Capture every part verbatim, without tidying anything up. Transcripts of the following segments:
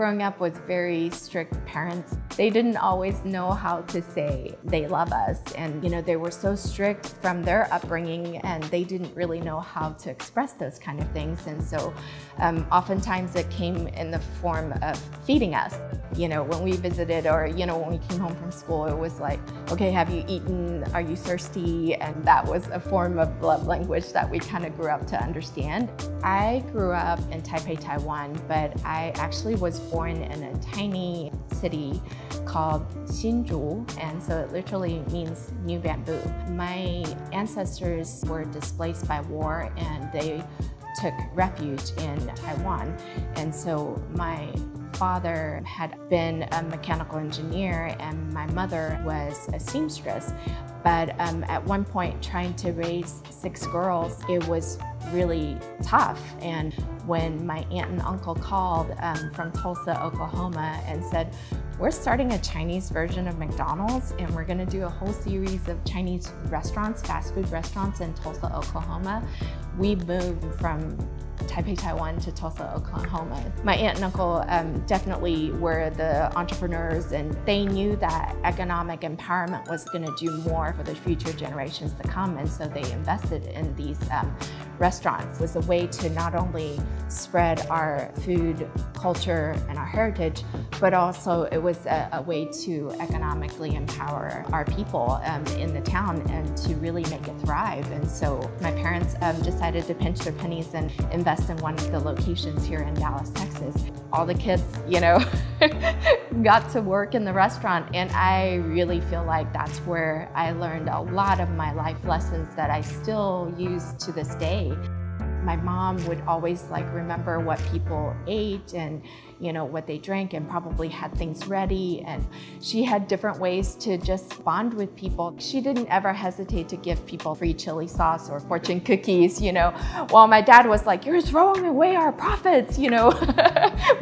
Growing up with very strict parents, they didn't always know how to say they love us. And, you know, they were so strict from their upbringing and they didn't really know how to express those kind of things. And so um, oftentimes it came in the form of feeding us. You know, when we visited or, you know, when we came home from school, it was like, okay, have you eaten? Are you thirsty? And that was a form of love language that we kind of grew up to understand. I grew up in Taipei, Taiwan, but I actually was born in a tiny city called Xinju, and so it literally means new bamboo. My ancestors were displaced by war and they took refuge in Taiwan, and so my father had been a mechanical engineer and my mother was a seamstress, but um, at one point trying to raise six girls, it was really tough. And when my aunt and uncle called um, from Tulsa, Oklahoma and said, we're starting a Chinese version of McDonald's and we're gonna do a whole series of Chinese restaurants, fast food restaurants in Tulsa, Oklahoma. We moved from Taipei, Taiwan to Tulsa, Oklahoma. My aunt and uncle um, definitely were the entrepreneurs, and they knew that economic empowerment was going to do more for the future generations to come, and so they invested in these um, restaurants. It was a way to not only spread our food culture and our heritage, but also it was a, a way to economically empower our people um, in the town and to really make it thrive. And so my parents um, decided to pinch their pennies and invest in one of the locations here in Dallas, Texas. All the kids, you know, got to work in the restaurant, and I really feel like that's where I learned a lot of my life lessons that I still use to this day. My mom would always like remember what people ate and, you know, what they drank, and probably had things ready, and she had different ways to just bond with people. She didn't ever hesitate to give people free chili sauce or fortune cookies, you know, while my dad was like, you're throwing away our profits, you know.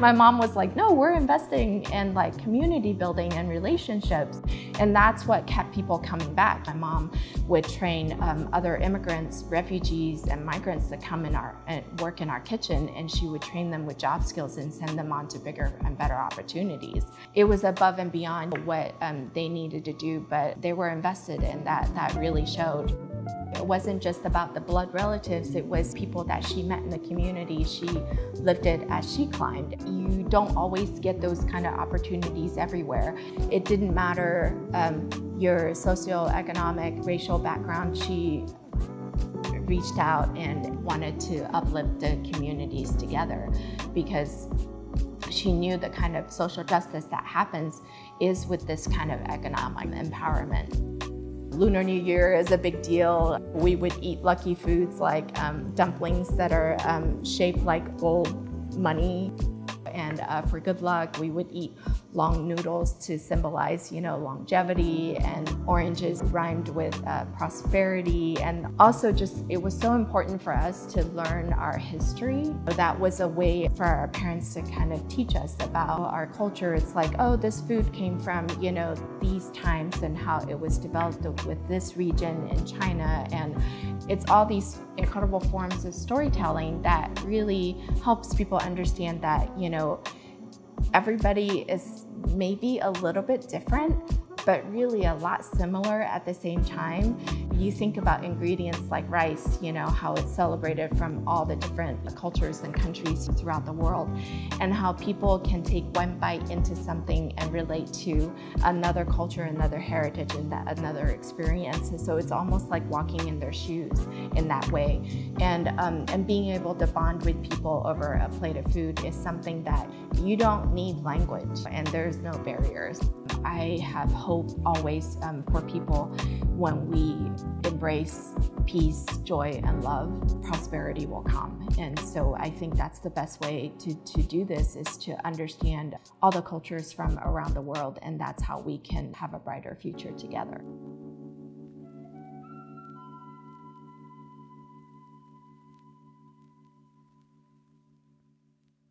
My mom was like, no, we're investing in like community building and relationships. And that's what kept people coming back. My mom would train um, other immigrants, refugees, and migrants to come in our, uh, work in our kitchen, and she would train them with job skills and send them on to bigger and better opportunities. It was above and beyond what um, they needed to do, but they were invested in that. That really showed. It wasn't just about the blood relatives, it was people that she met in the community. She lifted as she climbed. You don't always get those kind of opportunities everywhere. It didn't matter um, your socioeconomic, racial background. She reached out and wanted to uplift the communities together, because she knew the kind of social justice that happens is with this kind of economic empowerment. Lunar New Year is a big deal. We would eat lucky foods like um, dumplings that are um, shaped like gold money. And uh, for good luck, we would eat long noodles to symbolize, you know, longevity, and oranges rhymed with uh, prosperity. And also just, it was so important for us to learn our history. That was a way for our parents to kind of teach us about our culture. It's like, oh, this food came from, you know, these times and how it was developed with this region in China. And it's all these incredible forms of storytelling that really helps people understand that, you know, everybody is maybe a little bit different, but really a lot similar at the same time. You think about ingredients like rice, you know, how it's celebrated from all the different cultures and countries throughout the world, and how people can take one bite into something and relate to another culture, another heritage, and that another experience. And so it's almost like walking in their shoes in that way. And, um, and being able to bond with people over a plate of food is something that you don't need language, and there's no barriers. I have hope always um, for people. When we embrace peace, joy, and love, prosperity will come. And so I think that's the best way to, to do this, is to understand all the cultures from around the world, and that's how we can have a brighter future together.